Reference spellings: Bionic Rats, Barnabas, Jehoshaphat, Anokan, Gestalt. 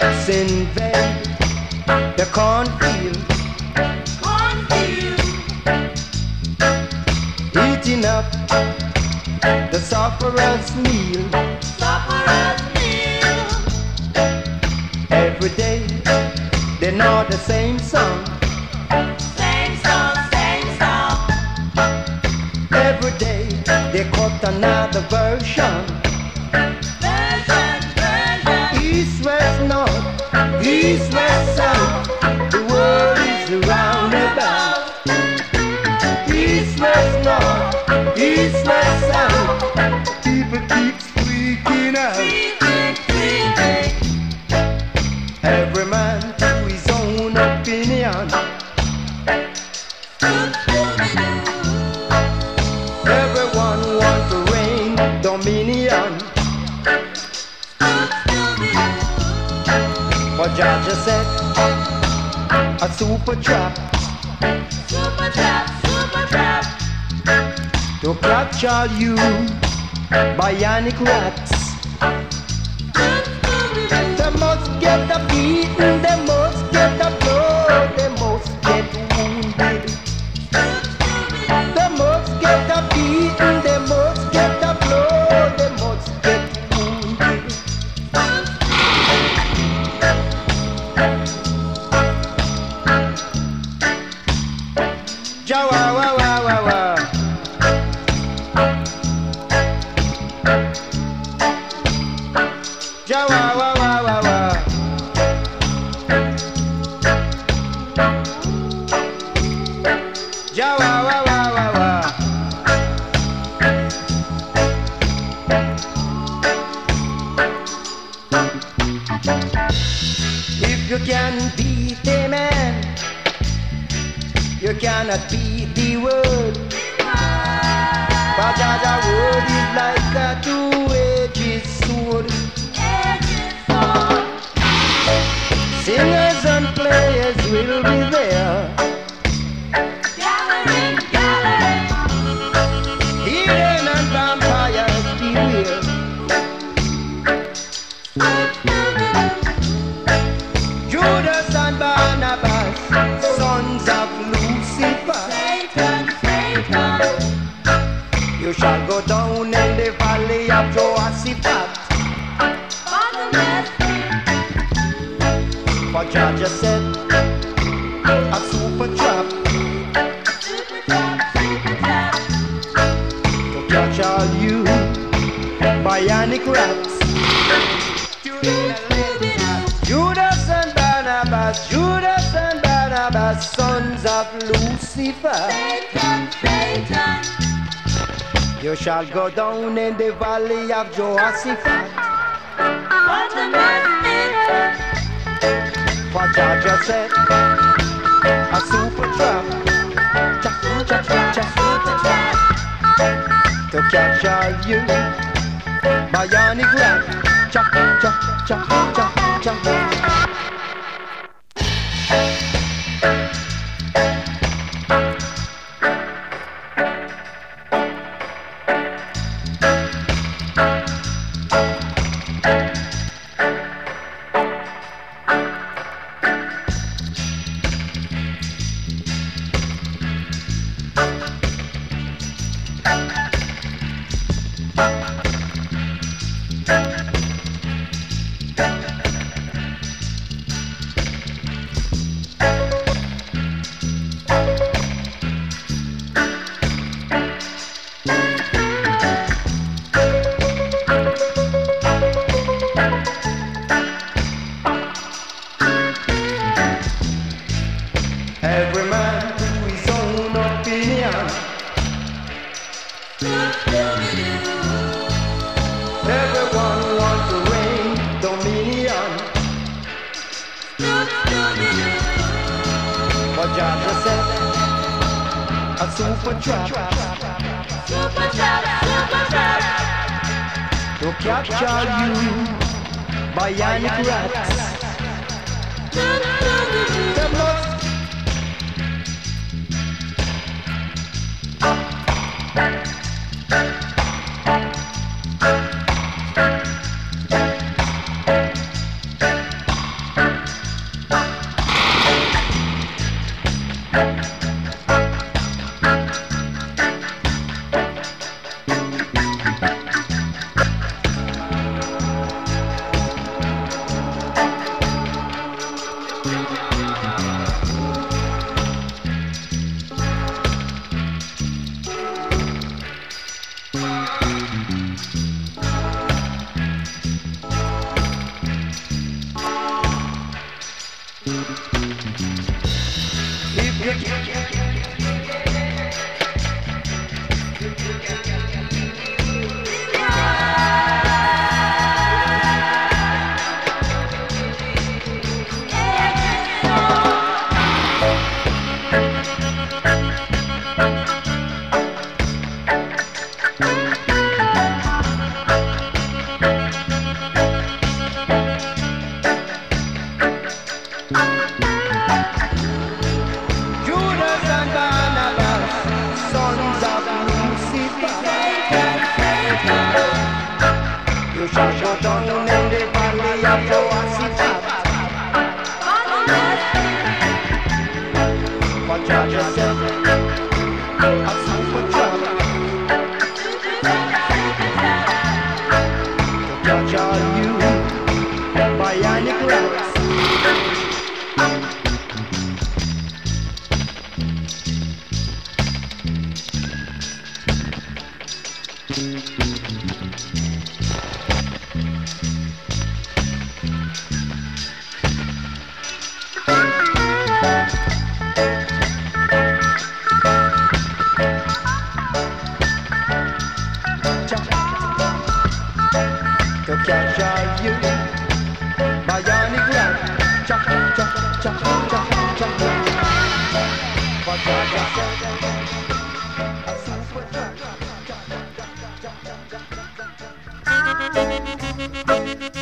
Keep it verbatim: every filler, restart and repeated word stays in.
rats invade the cornfield, cornfield, eating up the sufferer's meal, sufferer's meal. Every day they know the same song, same song, same song. Every day they cut another version. East, west, north, east, west, south, the world is round about. East, west, north, east, west, south, people keep squeaking out. Every man to his own opinion. Everyone wants to reign dominion. But Jaja said, a super trap, super trap, super trap, to capture you, bionic rats. They must get the beaten, they must get the blow, they must get wounded. They must get the beaten, they must get the blow, they must get wounded. If you can beat a man, you cannot beat the world. But Jaja word is like a two-edged sword. Singers and players will be there, gathering, gathering. Heathen and vampires beware. Judas and Barnabas, sons of Lucifer, Satan, Satan. You shall go down in the valley of Jehoshaphat. But Jaja said, a super trap, super trap, super trap, to catch all you bionic rats. Judas and Barnabas, Judas and Barnabas, sons of Lucifer, Satan, Satan. You shall go down in the valley of Jehoshaphat. What a mess. What Jaja said, a super trap, cha cha cha cha super trap, to capture you, bionic rat, cha cha cha cha cha. Every man to his own opinion. Everyone wants to reign dominion. But Jaja said, a super trap, super trap, super trap, to capture you, bionic rats. Bionic Rats. To catch all you Bionic Rats, chop, chop, chop, chop, chop, chop, chop, chop, chop, chop.